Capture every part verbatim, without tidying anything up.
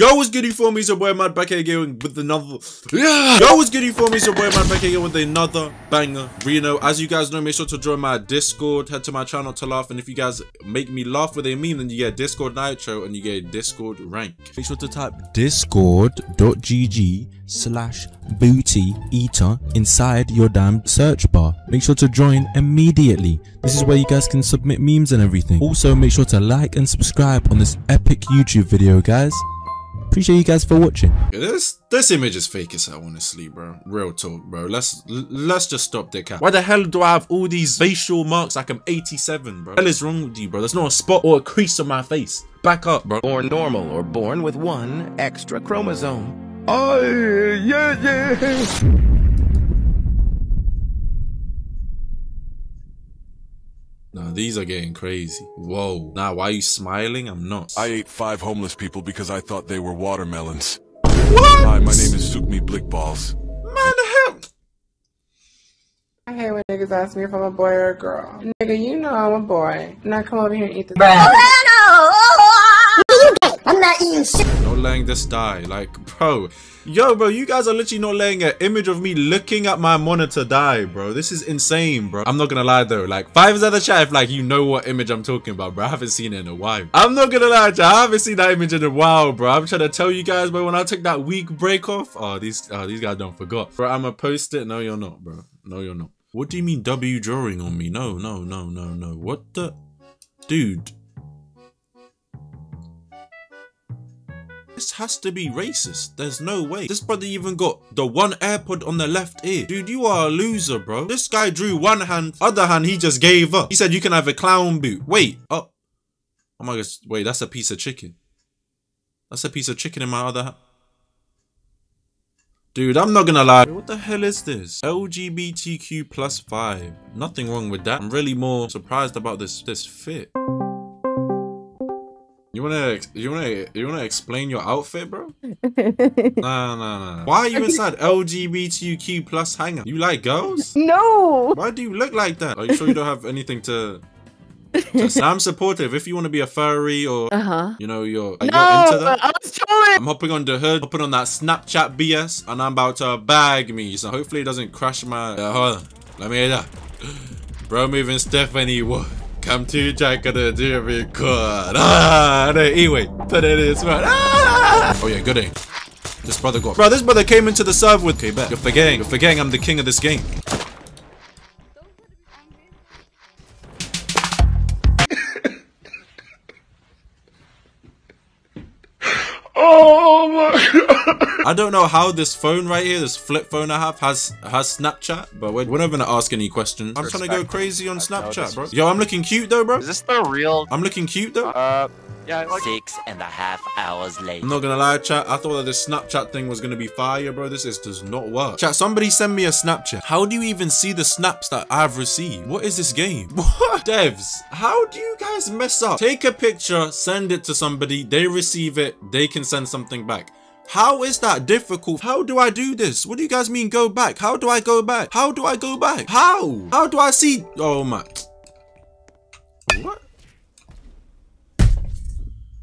Yo, what's goody for me? So boy M W A D back here again with another yeah. Yo, what's goody for me? So boy M W A D back here again with another banger Reno. As you guys know, make sure to join my Discord, head to my channel to laugh, and if you guys make me laugh with a meme, then you get Discord Nitro and you get Discord rank. Make sure to type discord.gg slash booty eater inside your damn search bar. Make sure to join immediately. This is where you guys can submit memes and everything. Also, make sure to like and subscribe on this epic YouTube video, guys. Appreciate you guys for watching. Yeah, this this image is fake as hell, honestly, bro. Real talk, bro. Let's let's just stop the cap. Why the hell do I have all these facial marks like I'm eighty-seven, bro? What the hell is wrong with you, bro? There's not a spot or a crease on my face. Back up, bro. Born normal or born with one extra chromosome. Oh yeah, yeah. Nah, these are getting crazy. Whoa. Nah, why are you smiling? I'm not. I ate five homeless people because I thought they were watermelons. What? Hi, my name is Zookme Blickballs. Man, help! I hate when niggas ask me if I'm a boy or a girl. Nigga, you know I'm a boy. Now come over here and eat this. I'm not eating shit. Not letting this die, like, bro. Yo, bro, you guys are literally not letting an image of me looking at my monitor die, bro. This is insane, bro. I'm not gonna lie, though. Like, fives at the chat if, like, you know what image I'm talking about, bro. I haven't seen it in a while. I'm not gonna lie, chat. I haven't seen that image in a while, bro. I'm trying to tell you guys, but when I took that week break off, oh, these, oh, these guys don't forgot. Bro, I'ma post it. No, you're not, bro. No, you're not. What do you mean W drawing on me? No, no, no, no, no. What the? Dude. This has to be racist. There's no way. This brother even got the one AirPod on the left ear. Dude, you are a loser, bro. This guy drew one hand, other hand he just gave up. He said you can have a clown boot. Wait, oh, oh my gosh, wait, that's a piece of chicken. That's a piece of chicken in my other hand. Dude, I'm not gonna lie. What the hell is this? L G B T Q plus five. Nothing wrong with that. I'm really more surprised about this this fit. You wanna, you wanna, you wanna explain your outfit, bro? Nah, nah, nah. Why are you inside L G B T Q plus hangar? You like girls? No. Why do you look like that? Are you sure you don't have anything to? Just, I'm supportive. If you wanna be a furry or, uh-huh. you know, you're, like, no, you're into that. I was trying. I'm hopping on the hood, hopping on that Snapchat B S, and I'm about to bag me. So hopefully it doesn't crash my. Uh, hold on. Let me hear that. Bro, moving Stephanie. What? I'm too jacked at the jury court. Ah, no, anyway, put it in smart. Ah! Oh yeah, good aim. This brother got. Bro, this brother came into the serve with K. You're forgetting. You're forgetting. I'm the king of this game. Oh my God. I don't know how this phone right here, this flip phone I have, has has Snapchat, but we're, we're not gonna ask any questions. I'm Respect. trying to go crazy on Snapchat, bro. Yo, I'm looking cute though, bro. Is this the real? I'm looking cute though. Uh, yeah. Like Six and a half hours later. I'm not gonna lie, chat. I thought that this Snapchat thing was gonna be fire, bro. This is does not work. Chat, somebody send me a Snapchat. How do you even see the snaps that I've received? What is this game? What? Devs, how do you guys mess up? Take a picture, send it to somebody. They receive it. They can send something back. How is that difficult? How do I do this? What do you guys mean go back? How do I go back? How do I go back? How? How do I see? Oh my. What?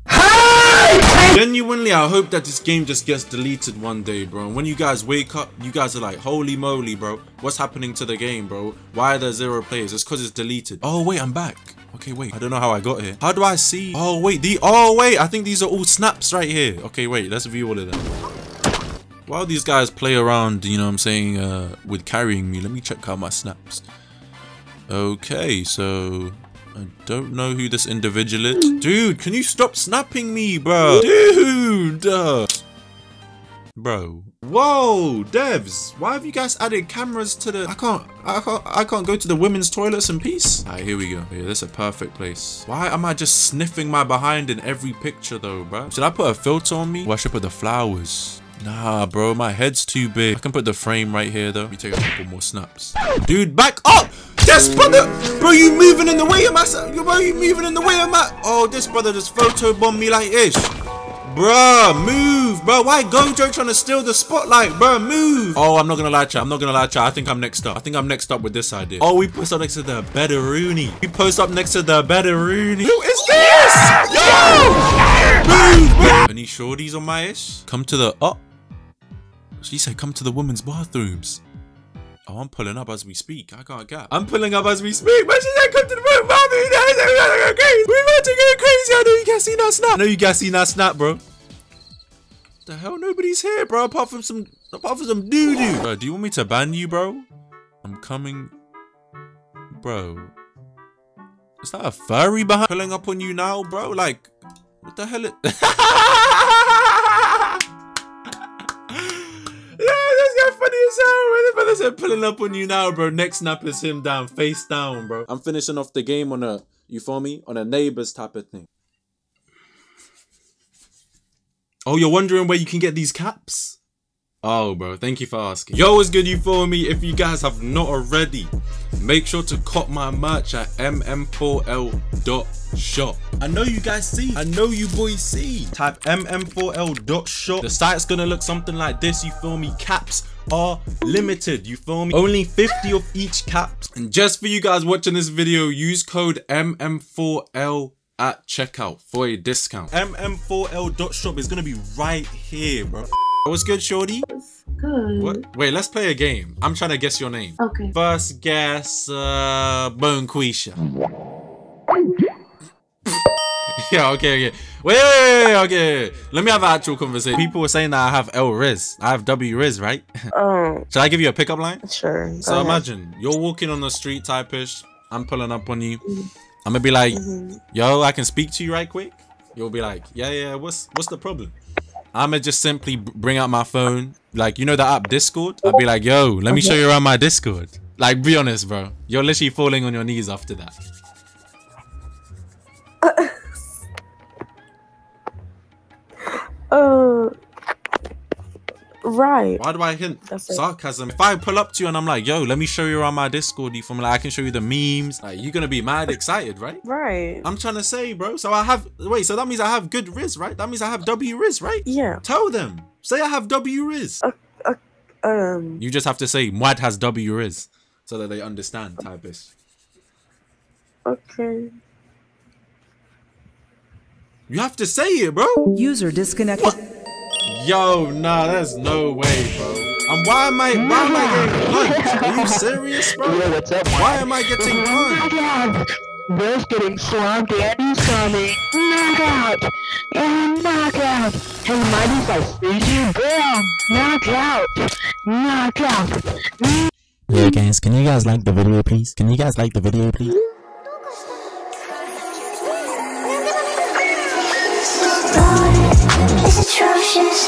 Hey! Genuinely, I hope that this game just gets deleted one day, bro. And when you guys wake up, you guys are like, holy moly, bro. What's happening to the game, bro? Why are there zero players? It's because it's deleted. Oh, wait, I'm back. Okay, wait. I don't know how I got here. How do I see? Oh, wait. The oh, wait. I think these are all snaps right here. Okay, wait. Let's view all of them. While these guys play around, you know what I'm saying, uh, with carrying me, let me check out my snaps. Okay, so I don't know who this individual is. Dude, can you stop snapping me, bro? Dude! Uh, bro. Whoa, devs, why have you guys added cameras to the I can't I can't I can't go to the women's toilets in peace? Alright, here we go. Yeah, this is a perfect place. Why am I just sniffing my behind in every picture though, bro? Should I put a filter on me? Or I should put the flowers? Nah, bro, my head's too big. I can put the frame right here though. Let me take a couple more snaps. Dude, back up! Yes, brother! Bro, you moving in the way of my bro, you moving in the way of my oh, this brother just photobombed me like this. Bruh, move, bro. Why Gojo trying to steal the spotlight, bro? Move. Oh, I'm not gonna lie, chat. I'm not gonna lie, chat. I think I'm next up. I think I'm next up with this idea. Oh, we post up next to the Bedaroonie. We post up next to the Bedaroonie. Who is this? Yo! Move, move. Any shorties on my ish? Come to the. Oh. She said, come to the women's bathrooms. Oh, I'm pulling up as we speak. I can't get. I'm pulling up as we speak. But she said, come to the room, mommy. We're about to go crazy. I know you guys seen that snap. I know you guys seen that snap, bro. What the hell? Nobody's here, bro. Apart from some, apart from some doo doo. Bro, do you want me to ban you, bro? I'm coming, bro. Is that a furry behind? Pulling up on you now, bro. Like, what the hell? They're pulling up on you now, bro. Next snap is him down, face down, bro. I'm finishing off the game on a, you feel me, on a neighbors type of thing. Oh, you're wondering where you can get these caps? Oh, bro, thank you for asking. Yo, what's good, you feel me? If you guys have not already, make sure to cop my merch at m m four l dot shop. I know you guys see. I know you boys see. Type m m four l dot shop. The site's gonna look something like this, you feel me? Caps are limited, you feel me? Only fifty of each cap. And just for you guys watching this video, use code m m four l at checkout for a discount. m m four l dot shop is gonna be right here, bro. What's good, shorty? What's good? What? Wait, let's play a game. I'm trying to guess your name. Okay. First guess, uh, Bonquisha. Yeah, okay, okay. Wait, wait, wait, okay. Let me have an actual conversation. People were saying that I have L Riz. I have W Riz, right? Oh. Um, Should I give you a pickup line? Sure. So imagine, you're walking on the street type-ish. I'm pulling up on you. I'm gonna be like, mm-hmm. yo, I can speak to you right quick? You'll be like, yeah, yeah, what's, what's the problem? I'ma just simply bring out my phone, like, you know the app Discord? I'd be like, yo, let me show you around my Discord. Like, be honest, bro. You're literally falling on your knees after that. Uh, uh right. Why do I hint sarcasm? If I pull up to you and I'm like, yo, let me show you around my Discord, you from like, I can show you the memes. Like, you're gonna be mad excited, right? Right. I'm trying to say, bro. So I have, wait, so that means I have good Riz, right? That means I have W Riz, right? Yeah. Tell them. Say I have W Riz. Uh, uh, um. You just have to say, M W A D has W Riz, so that they understand, type-ish. Okay. You have to say it, bro. User disconnected. What? Yo, nah, there's no way, bro. And why am I, why am I getting punched? Are you serious, bro? Yo, what's up, why am I getting punched? Bro's getting slumped and stomach. Knockout. And knockout. Hey, Mighty's like, you bro. Knockout. Knockout. Yo, guys, can you guys like the video, please? Can you guys like the video, please? It's atrocious.